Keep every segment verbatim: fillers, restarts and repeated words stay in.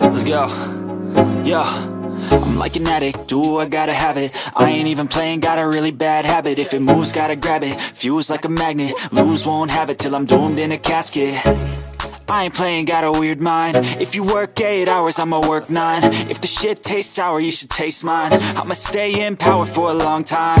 Let's go, yeah. I'm like an addict, do I gotta have it. I ain't even playing, got a really bad habit. If it moves, gotta grab it, fuse like a magnet. Lose, won't have it till I'm doomed in a casket. I ain't playing, got a weird mind. If you work eight hours, I'ma work nine. If the shit tastes sour, you should taste mine. I'ma stay in power for a long time.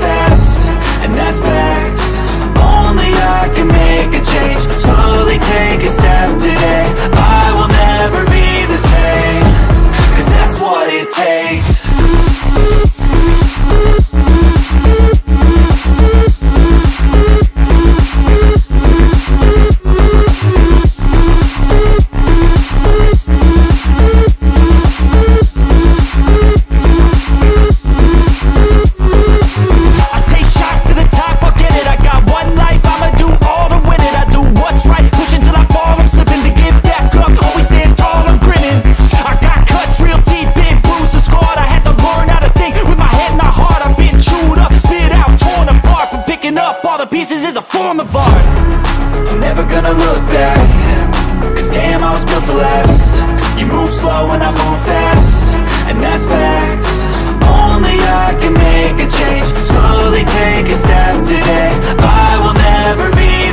fast. And that's facts. Only I can make a change. Slowly take a step today. I will never be the same. Cause that's what it takes. Take a step today, I will never be